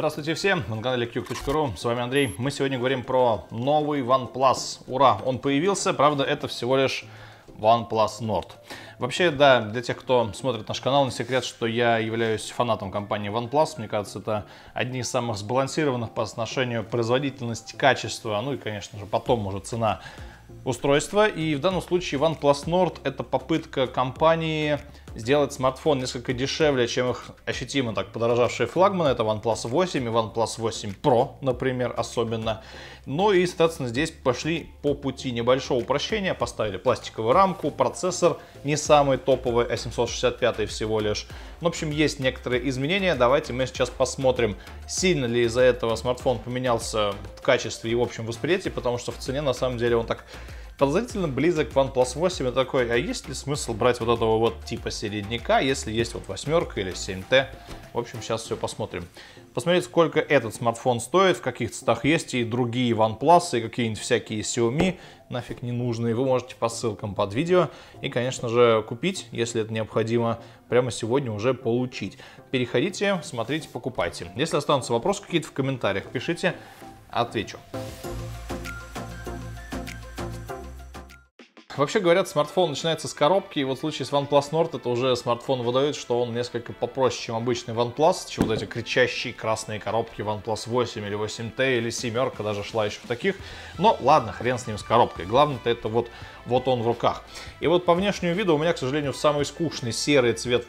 Здравствуйте всем, на канале Quke.ru, с вами Андрей. Мы сегодня говорим про новый OnePlus. Ура, он появился, правда это всего лишь OnePlus Nord. Вообще, да, для тех, кто смотрит наш канал, не секрет, что я являюсь фанатом компании OnePlus. Мне кажется, это одни из самых сбалансированных по отношению производительности, качества, ну и, конечно же, потом уже цена устройства. И в данном случае OnePlus Nord — это попытка компании сделать смартфон несколько дешевле, чем их ощутимо так подорожавшие флагманы. Это OnePlus 8 и OnePlus 8 Pro, например, особенно. Ну и, соответственно, здесь пошли по пути небольшого упрощения. Поставили пластиковую рамку, процессор не самый топовый, A765 всего лишь. В общем, есть некоторые изменения. Давайте мы сейчас посмотрим, сильно ли из-за этого смартфон поменялся в качестве и в общем восприятии, потому что в цене, на самом деле, он так подозрительно близок к OnePlus 8. Я такой, а есть ли смысл брать вот этого вот типа середняка, если есть вот 8 или 7T? В общем, сейчас все посмотрим. Посмотреть, сколько этот смартфон стоит, в каких цветах есть и другие OnePlus, и какие-нибудь всякие Xiaomi, нафиг ненужные. Вы можете по ссылкам под видео и, конечно же, купить, если это необходимо, прямо сегодня уже получить. Переходите, смотрите, покупайте. Если останутся вопросы какие-то в комментариях, пишите, отвечу. Вообще, говорят, смартфон начинается с коробки, и вот в случае с OnePlus Nord это уже смартфон выдает, что он несколько попроще, чем обычный OnePlus, чего вот эти кричащие красные коробки OnePlus 8 или 8T, или 7-ка даже шла еще в таких. Но ладно, хрен с ним с коробкой, главное-то это вот он в руках. И вот по внешнему виду у меня, к сожалению, самый скучный серый цвет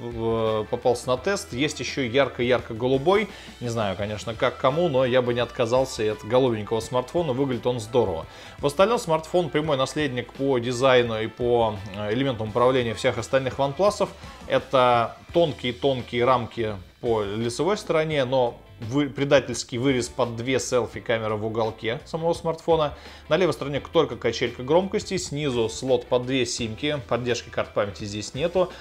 попался на тест, есть еще ярко-ярко-голубой, не знаю, конечно, как кому, но я бы не отказался от голубенького смартфона, выглядит он здорово. В остальном смартфон прямой наследник по дизайну и по элементам управления всех остальных OnePlus'ов. Это тонкие-тонкие рамки по лицевой стороне, но предательский вырез под две селфи-камеры в уголке самого смартфона. На левой стороне только качелька громкости, снизу слот под две симки, поддержки карт памяти здесь нету.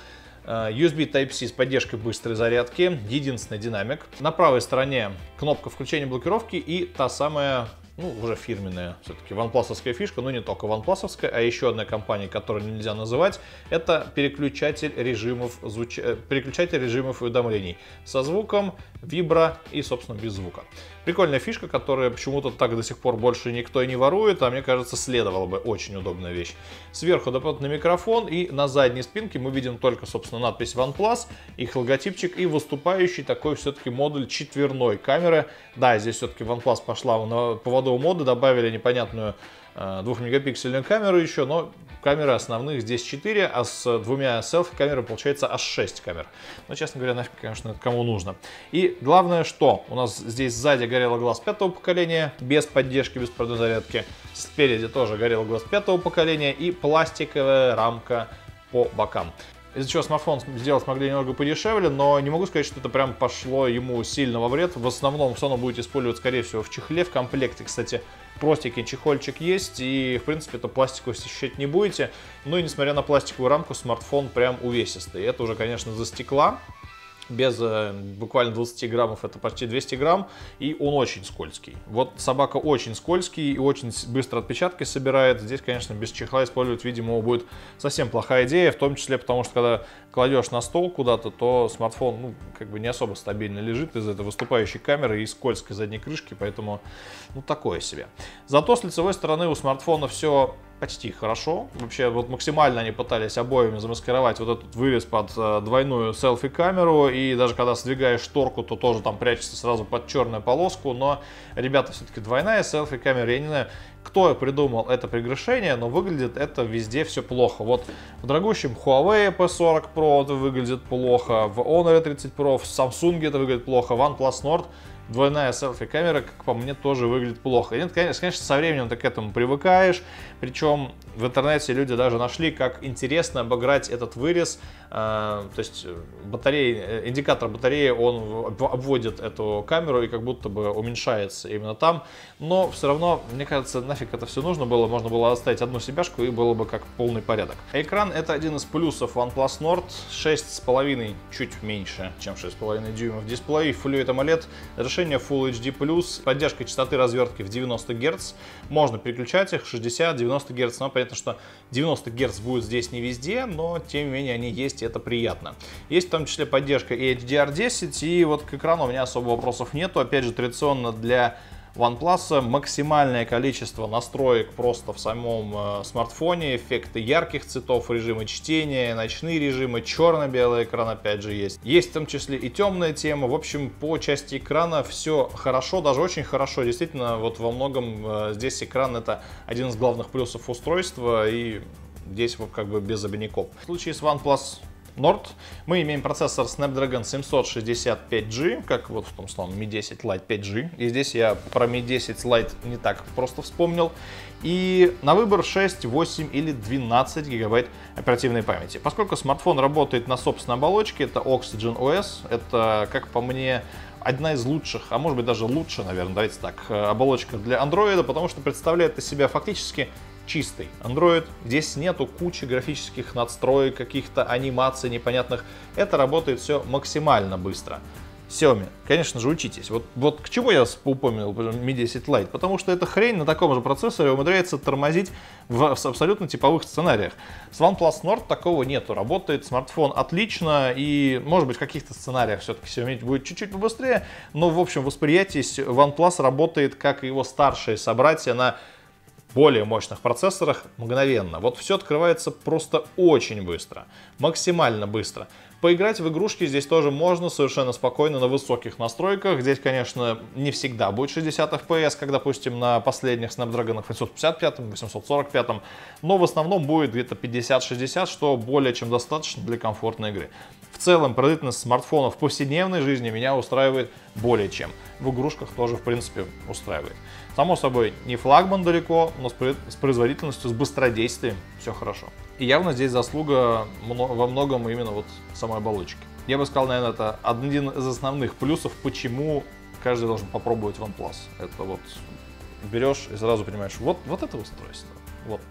USB Type-C с поддержкой быстрой зарядки, единственный динамик. На правой стороне кнопка включения блокировки и та самая, ну, уже фирменная, все-таки OnePlus'овская фишка, но не только OnePlus'овская, а еще одна компания, которую нельзя называть, это переключатель режимов уведомлений со звуком, вибро и, собственно, без звука. Прикольная фишка, которая почему-то так до сих пор больше никто и не ворует, а мне кажется, следовало бы, очень удобная вещь. Сверху дополнительный микрофон, и на задней спинке мы видим только, собственно, надпись OnePlus, их логотипчик и выступающий такой все-таки модуль четверной камеры. Да, здесь все-таки OnePlus пошла на поводу моды, добавили непонятную 2-мегапиксельную камеру еще, но камеры основных здесь 4, а с двумя селфи-камерами получается аж 6 камер. Но, честно говоря, нафиг, конечно, это кому нужно. И главное, что у нас здесь сзади Gorilla Glass 5-го поколения, без поддержки, без продозарядки. Спереди тоже Gorilla Glass 5-го поколения и пластиковая рамка по бокам. Из-за чего смартфон сделать могли немного подешевле, но не могу сказать, что это прям пошло ему сильно во вред. В основном Sony будет использовать, скорее всего, в чехле. В комплекте, кстати, простенький чехольчик есть, и, в принципе, эту пластику ощущать не будете. Ну и, несмотря на пластиковую рамку, смартфон прям увесистый. Это уже, конечно, за стекла. Без буквально 20 граммов, это почти 200 грамм, и он очень скользкий. Вот собака очень скользкий и очень быстро отпечатки собирает. Здесь, конечно, без чехла использовать, видимо, будет совсем плохая идея, в том числе потому, что когда кладешь на стол куда-то, то смартфон, ну, как бы не особо стабильно лежит из-за этой выступающей камеры и скользкой задней крышки, поэтому, ну, такое себе. Зато с лицевой стороны у смартфона все почти хорошо. Вообще, вот максимально они пытались обоями замаскировать вот этот вырез под двойную селфи-камеру. И даже когда сдвигаешь шторку, то тоже там прячется сразу под черную полоску. Но, ребята, все-таки двойная селфи-камера. Я не знаю, кто придумал это прегрешение, но выглядит это везде все плохо. Вот в дорогущем Huawei P40 Pro это выглядит плохо. В Honor 30 Pro, в Samsung это выглядит плохо. В OnePlus Nord двойная селфи-камера, как по мне, тоже выглядит плохо. И нет, конечно, со временем ты к этому привыкаешь. Причем в интернете люди даже нашли, как интересно обыграть этот вырез. То есть батарея, индикатор батареи, он обводит эту камеру и как будто бы уменьшается именно там. Но все равно, мне кажется, нафиг это все нужно было. Можно было оставить одну себяшку и было бы как полный порядок. Экран — это один из плюсов OnePlus Nord. 6,5, чуть меньше, чем 6,5 дюймов дисплей. Fluid AMOLED. Решение разрешение Full HD+, поддержка частоты развертки в 90 Гц. Можно переключать их 60-90 Гц, но понятно, что 90 Гц будет здесь не везде, но тем не менее они есть, и это приятно. Есть в том числе поддержка и HDR10, и вот к экрану у меня особо вопросов нету. Опять же, традиционно для OnePlus максимальное количество настроек просто в самом смартфоне, эффекты ярких цветов, режимы чтения, ночные режимы, черно-белый экран опять же есть. Есть в том числе и темная тема. В общем, по части экрана все хорошо, даже очень хорошо. Действительно, вот во многом здесь экран — это один из главных плюсов устройства, и здесь вот как бы без обиняков. В случае с OnePlus Nord мы имеем процессор Snapdragon 765G, как вот в том самом Mi 10 Lite 5G. И здесь я про Mi 10 Lite не так просто вспомнил. И на выбор 6, 8 или 12 гигабайт оперативной памяти. Поскольку смартфон работает на собственной оболочке, это Oxygen OS, это, как по мне, одна из лучших, а может быть даже лучше, наверное, давайте так, оболочка для Android, потому что представляет из себя фактически чистый Android. Здесь нету кучи графических надстроек, каких-то анимаций непонятных. Это работает все максимально быстро. Xiaomi, конечно же, учитесь. Вот к чему я упомянул Mi 10 Lite, потому что эта хрень на таком же процессоре умудряется тормозить в абсолютно типовых сценариях. С OnePlus Nord такого нету. Работает смартфон отлично, и, может быть, в каких-то сценариях все-таки Xiaomi будет чуть-чуть побыстрее, но, в общем, восприятие OnePlus работает, как и его старшие собратья на более мощных процессорах, мгновенно. Вот все открывается просто очень быстро, максимально быстро. Поиграть в игрушки здесь тоже можно совершенно спокойно на высоких настройках. Здесь, конечно, не всегда будет 60 FPS, как, допустим, на последних Snapdragon 855, 845, но в основном будет где-то 50-60, что более чем достаточно для комфортной игры. В целом, продолжительность смартфона в повседневной жизни меня устраивает более чем. В игрушках тоже, в принципе, устраивает. Само собой, не флагман далеко, но с производительностью, с быстродействием все хорошо. И явно здесь заслуга во многом именно вот самой оболочки. Я бы сказал, наверное, это один из основных плюсов, почему каждый должен попробовать OnePlus. Это вот берешь и сразу понимаешь, вот это устройство.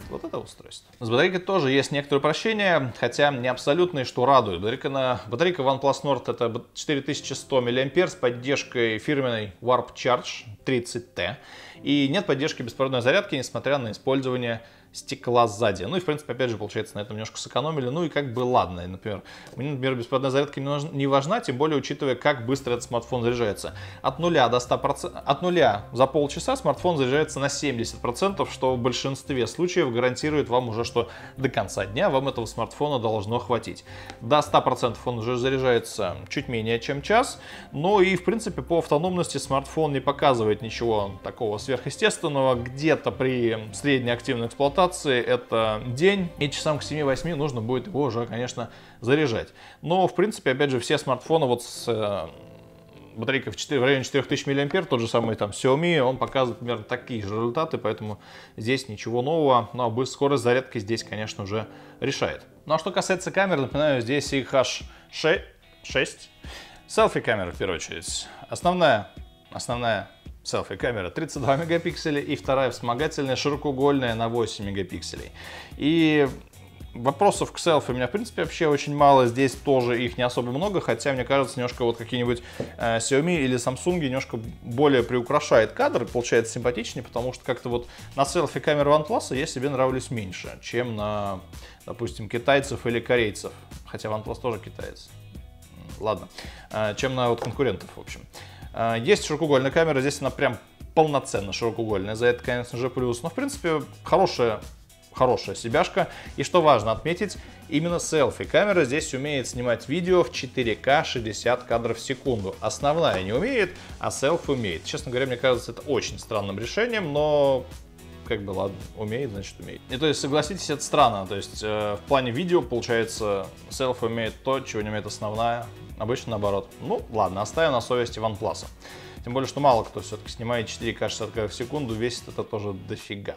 Вот это устройство. С батарейкой тоже есть некоторые упрощения, хотя не абсолютные, что радует. Батарейка OnePlus Nord — это 4100 мА с поддержкой фирменной Warp Charge 30T. И нет поддержки беспроводной зарядки, несмотря на использование стекла сзади. Ну и, в принципе, опять же, получается, на этом немножко сэкономили. Ну и как бы ладно, например. Мне, например, беспроводная зарядка не важна, тем более учитывая, как быстро этот смартфон заряжается. От 0 до 100%, от 0 за полчаса смартфон заряжается на 70%, что в большинстве случаев гарантирует вам уже, что до конца дня вам этого смартфона должно хватить. До 100% он уже заряжается чуть менее чем час. Ну и, в принципе, по автономности смартфон не показывает ничего такого сверхъестественного. Где-то при средней активной эксплуатации это день, и часам к 7-8 нужно будет его уже, конечно, заряжать. Но, в принципе, опять же, все смартфоны вот с батарейкой в районе 4000 мА, тот же самый там Xiaomi, он показывает примерно такие же результаты, поэтому здесь ничего нового, но скорость зарядки здесь, конечно, уже решает. Ну а что касается камер, напоминаю, здесь их аж 6. Селфи-камера, в первую очередь. Основная селфи-камера 32 мегапикселя и вторая вспомогательная широкоугольная на 8 мегапикселей. И вопросов к селфи у меня, в принципе, вообще очень мало. Здесь тоже их не особо много, хотя, мне кажется, немножко вот какие-нибудь Xiaomi или Samsung немножко более приукрашает кадр, получается симпатичнее, потому что как-то вот на селфи камеры OnePlus я себе нравлюсь меньше, чем на, допустим, китайцев или корейцев. Хотя OnePlus тоже китаец. Ладно. Чем на вот конкурентов, в общем. Есть широкоугольная камера, здесь она прям полноценно широкоугольная, за это, конечно же, плюс. Но, в принципе, хорошая себяшка. И что важно отметить, именно селфи-камера здесь умеет снимать видео в 4К 60 кадров в секунду. Основная не умеет, а селфи умеет. Честно говоря, мне кажется, это очень странным решением, но как бы ладно, умеет, значит умеет. И то есть, согласитесь, это странно. То есть, в плане видео, получается, селфи умеет то, чего не умеет основная. Обычно наоборот. Ну, ладно, оставим на совести OnePlus. Тем более, что мало кто все-таки снимает 4К 60 кадров в секунду, весит это тоже дофига.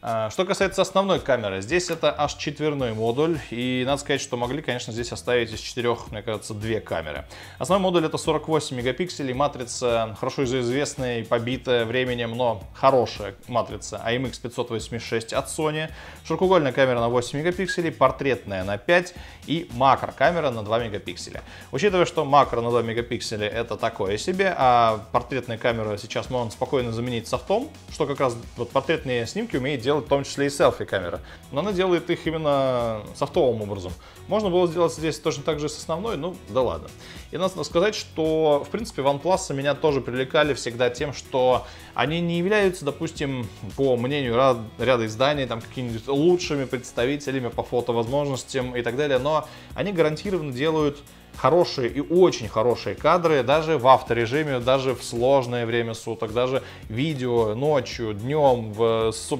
Что касается основной камеры, здесь это аж четверной модуль, и надо сказать, что могли, конечно, здесь оставить из четырех, мне кажется, две камеры. Основной модуль это 48 мегапикселей, матрица хорошо известная и побитая временем, но хорошая матрица IMX586 от Sony, широкоугольная камера на 8 мегапикселей, портретная на 5 и макрокамера на 2 мегапикселя. Учитывая, что макро на 2 мегапикселя это такое себе, а портретную камеру сейчас можно спокойно заменить софтом, что как раз вот портретные снимки умеет делать. В том числе и селфи-камера, но она делает их именно софтовым образом. Можно было сделать здесь точно так же с основной, ну да ладно. И надо сказать, что в принципе OnePlus меня тоже привлекали всегда тем, что они не являются, допустим, по мнению ряда изданий, там какими-нибудь лучшими представителями по фотовозможностям и так далее, но они гарантированно делают хорошие и очень хорошие кадры, даже в авторежиме, даже в сложное время суток, даже видео ночью, днем,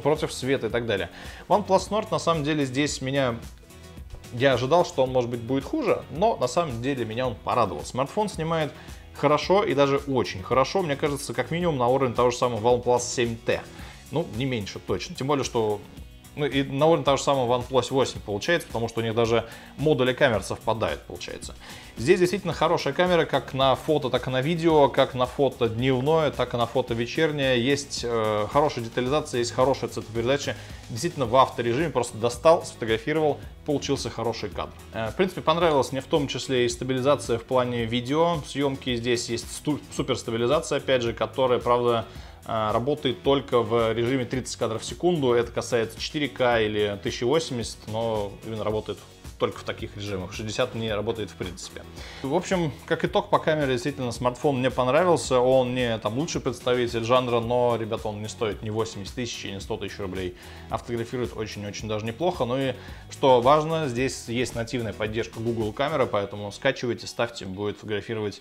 против света и так далее. OnePlus Nord на самом деле здесь меня... Я ожидал, что он, может быть, будет хуже, но на самом деле меня он порадовал. Смартфон снимает хорошо и даже очень хорошо, мне кажется, как минимум на уровне того же самого OnePlus 7T. Ну, не меньше точно, тем более, что... Ну и на уровне того же самого OnePlus 8 получается, потому что у них даже модули камер совпадают, получается. Здесь действительно хорошая камера, как на фото, так и на видео, как на фото дневное, так и на фото вечернее. Есть хорошая детализация, есть хорошая цветопередача. Действительно в авторежиме просто достал, сфотографировал, получился хороший кадр. В принципе, понравилась мне в том числе и стабилизация в плане видео. Съемки здесь есть суперстабилизация, опять же, которая, правда, работает только в режиме 30 кадров в секунду, это касается 4К или 1080, но именно работает только в таких режимах, 60 не работает в принципе. В общем, как итог по камере, действительно, смартфон мне понравился, он не там лучший представитель жанра, но, ребята, он не стоит ни 80 тысяч, ни 100 тысяч рублей, а фотографирует очень-очень даже неплохо. Ну и, что важно, здесь есть нативная поддержка Google камеры, поэтому скачивайте, ставьте, будет фотографировать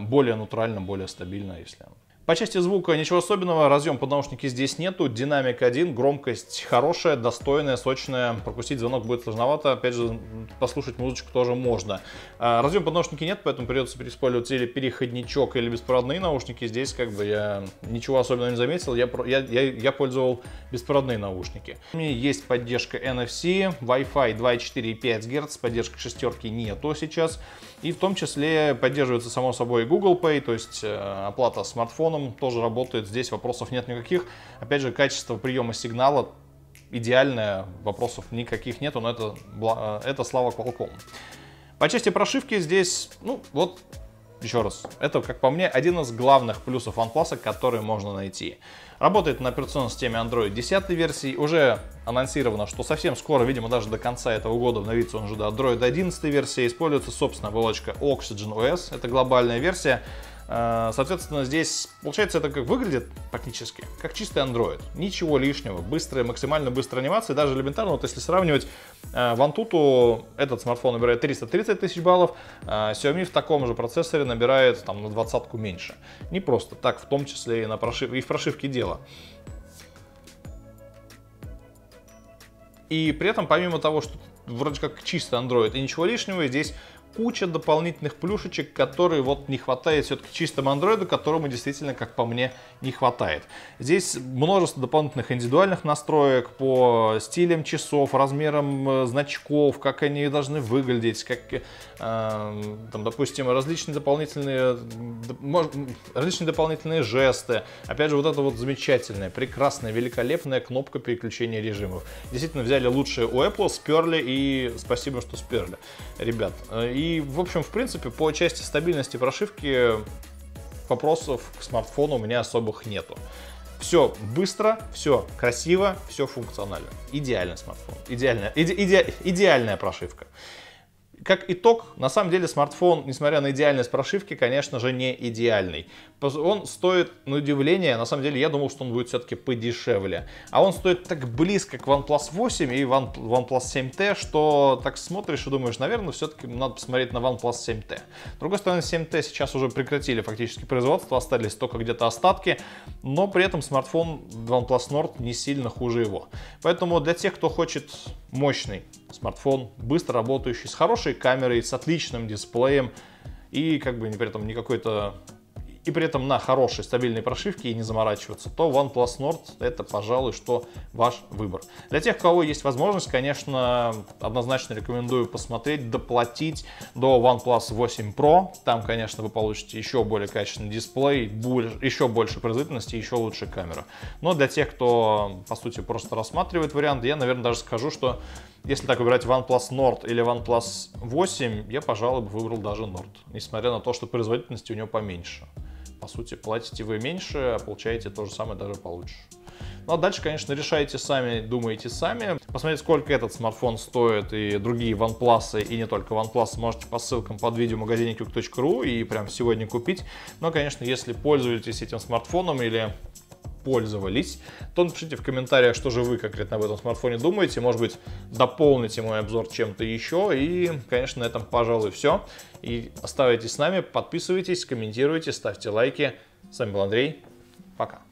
более натурально, более стабильно, если... По части звука ничего особенного, разъем под наушники здесь нету, динамик 1, громкость хорошая, достойная, сочная, пропустить звонок будет сложновато, опять же, послушать музычку тоже можно. Разъем под наушники нет, поэтому придется использовать или переходничок, или беспроводные наушники, здесь как бы я ничего особенного не заметил, я пользовал беспроводные наушники. У меня есть поддержка NFC, Wi-Fi 2.4 и 5 Гц, поддержка шестерки нету сейчас, и в том числе поддерживается само собой Google Pay, то есть оплата смартфона тоже работает, здесь вопросов нет никаких. Опять же, качество приема сигнала идеальное, вопросов никаких нету, но это слава Qualcomm. По части прошивки здесь, ну вот, еще раз, это, как по мне, один из главных плюсов OnePlus, которые можно найти. Работает на операционной системе Android 10 версии, уже анонсировано, что совсем скоро, видимо, даже до конца этого года обновится он же до Android 11 версии, используется собственная оболочка Oxygen OS, это глобальная версия. Соответственно, здесь, получается, это как выглядит практически, как чистый Android. Ничего лишнего, быстрая, максимально быстрая анимация, даже элементарно, вот если сравнивать, в Antutu этот смартфон набирает 330 тысяч баллов, Xiaomi в таком же процессоре набирает там на 20-ку меньше. Не просто так, в том числе и, в прошивке дело. И при этом, помимо того, что вроде как чистый Android и ничего лишнего, здесь... куча дополнительных плюшечек, которые вот не хватает все-таки чистому андроиду, которому действительно, как по мне, не хватает. Здесь множество дополнительных индивидуальных настроек по стилям часов, размерам значков, как они должны выглядеть, как, там, допустим, различные дополнительные жесты. Опять же, вот это вот замечательная, прекрасная, великолепная кнопка переключения режимов. Действительно, взяли лучшее у Apple, сперли, и спасибо, что сперли, ребят. И, в общем, в принципе, по части стабильности прошивки вопросов к смартфону у меня особых нету. Все быстро, все красиво, все функционально. Идеальный смартфон, идеальная прошивка. Как итог, на самом деле смартфон, несмотря на идеальность прошивки, конечно же, не идеальный. Он стоит, на удивление, на самом деле, я думал, что он будет все-таки подешевле. А он стоит так близко к OnePlus 8 и OnePlus 7T, что так смотришь и думаешь, наверное, все-таки надо посмотреть на OnePlus 7T. С другой стороны, 7T сейчас уже прекратили фактически производство, остались только где-то остатки, но при этом смартфон OnePlus Nord не сильно хуже его. Поэтому для тех, кто хочет мощный смартфон, быстро работающий, с хорошей камерой, с отличным дисплеем и как бы при этом не какой-то и при этом на хорошей стабильной прошивке и не заморачиваться, то OnePlus Nord это, пожалуй, что ваш выбор. Для тех, у кого есть возможность, конечно, однозначно рекомендую посмотреть, доплатить до OnePlus 8 Pro. Там, конечно, вы получите еще более качественный дисплей, еще больше производительности, еще лучше камера. Но для тех, кто, по сути, просто рассматривает варианты, я, наверное, даже скажу, что если так выбирать OnePlus Nord или OnePlus 8, я, пожалуй, бы выбрал даже Nord, несмотря на то, что производительности у него поменьше. По сути, платите вы меньше, а получаете то же самое, даже получше. Ну а дальше, конечно, решайте сами, думаете сами. Посмотрите, сколько этот смартфон стоит и другие OnePlus, и не только OnePlus, можете по ссылкам под видео в магазине Quke.ru и прям сегодня купить. Но, конечно, если пользуетесь этим смартфоном или пользовались, то напишите в комментариях, что же вы конкретно об этом смартфоне думаете. Может быть, дополните мой обзор чем-то еще. И, конечно, на этом, пожалуй, все. И оставайтесь с нами, подписывайтесь, комментируйте, ставьте лайки. С вами был Андрей. Пока.